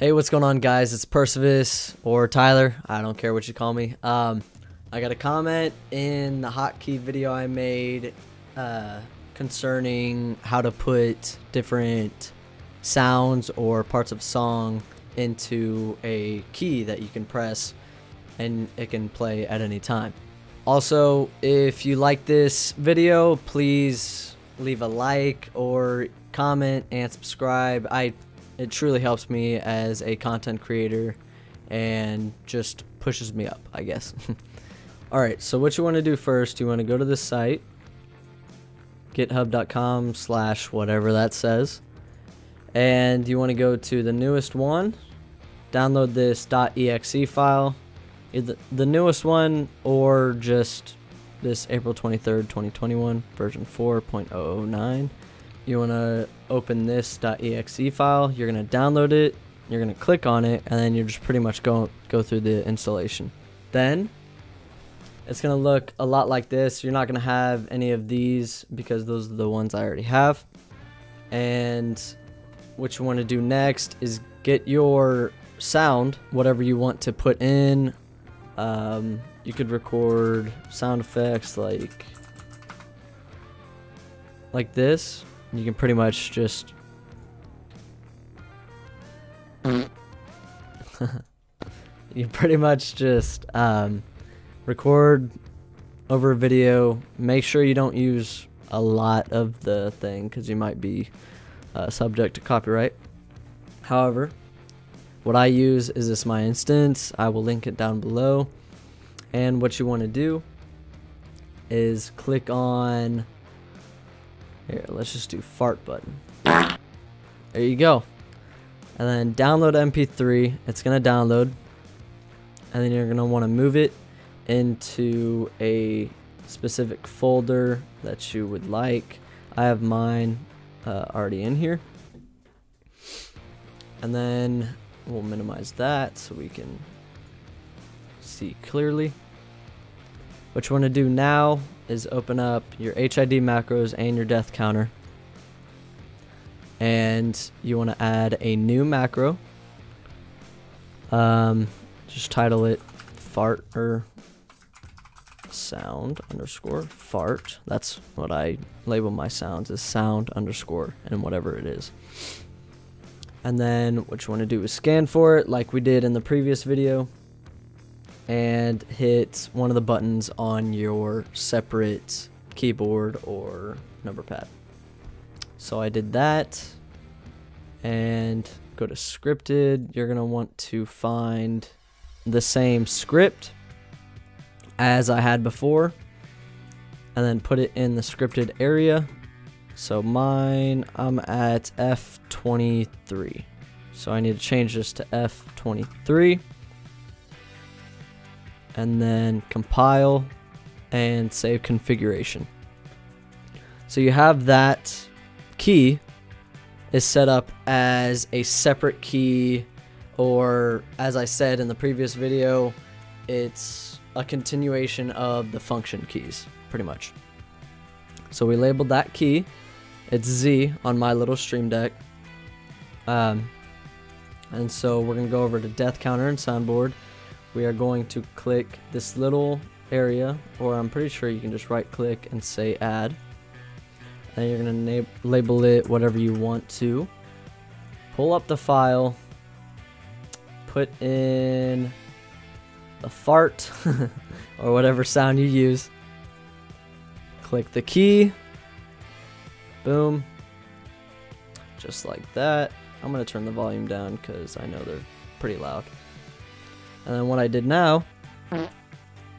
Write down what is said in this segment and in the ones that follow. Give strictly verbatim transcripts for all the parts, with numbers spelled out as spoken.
Hey, what's going on, guys? It's Persevus, or Tyler. I don't care what you call me. Um, I got a comment in the hotkey video I made uh, concerning how to put different sounds or parts of song into a key that you can press and it can play at any time. Also, if you like this video, please leave a like or comment and subscribe. I It truly helps me as a content creator and just pushes me up, I guess. Alright, so what you want to do first, you want to go to this site, github dot com slash whatever that says, and you want to go to the newest one, download this .exe file, either the newest one or just this April twenty-third twenty twenty-one, version four point oh oh nine. You want to open this .exe file, you're going to download it, you're going to click on it, and then you're just pretty much go, go through the installation. Then, it's going to look a lot like this. You're not going to have any of these because those are the ones I already have. And what you want to do next is get your sound, whatever you want to put in. Um, you could record sound effects like, like this. You can pretty much just you pretty much just um, record over a video. Make sure you don't use a lot of the thing because you might be uh, subject to copyright. However, what I use is this MyInstants. I will link it down below. And what you want to do is click on. Here, let's just do fart button. There you go. And then download M P three. It's going to download. And then you're going to want to move it into a specific folder that you would like. I have mine uh, already in here. And then we'll minimize that so we can see clearly. What you want to do now is open up your HIDMacros and your death counter. And you want to add a new macro. Um, just title it fart or sound underscore fart. That's what I label my sounds as, sound underscore and whatever it is. And then what you want to do is scan for it like we did in the previous video, and hit one of the buttons on your separate keyboard or number pad. So I did that, and go to scripted. You're gonna want to find the same script as I had before, and then put it in the scripted area. So mine, I'm at F twenty-three. So I need to change this to F twenty-three. And then compile and save configuration. So you have that key is set up as a separate key, or as I said in the previous video, it's a continuation of the function keys pretty much. So we labeled that key, it's Z on my little stream deck, um, and so we're gonna go over to death counter and soundboard. We are going to click this little area, or I'm pretty sure you can just right click and say add. And you're going to label it whatever you want to. Pull up the file. Put in the fart or whatever sound you use. Click the key. Boom. Just like that. I'm going to turn the volume down because I know they're pretty loud. And then what I did now,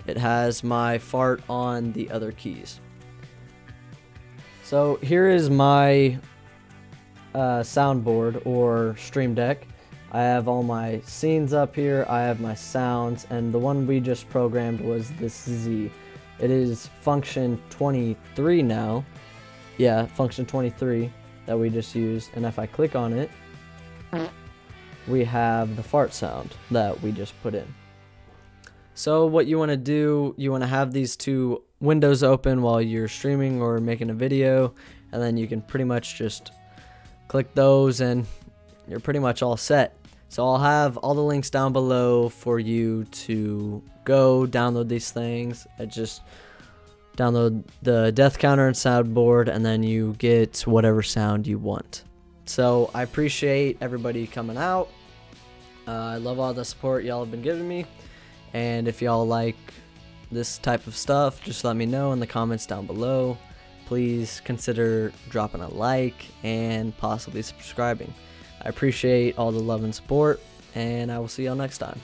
it has my fart on the other keys. So here is my uh, soundboard or stream deck. I have all my scenes up here, I have my sounds, and the one we just programmed was this Z. It is function twenty-three now. Yeah, function twenty-three that we just used, and if I click on it, we have the fart sound that we just put in. So what you want to do, you want to have these two windows open while you're streaming or making a video, and then you can pretty much just click those and you're pretty much all set. So I'll have all the links down below for you to go download these things. I just download the death counter and soundboard, and then you get whatever sound you want. So I appreciate everybody coming out. Uh, I love all the support y'all have been giving me. And if y'all like this type of stuff, just let me know in the comments down below. Please consider dropping a like and possibly subscribing. I appreciate all the love and support, and I will see y'all next time.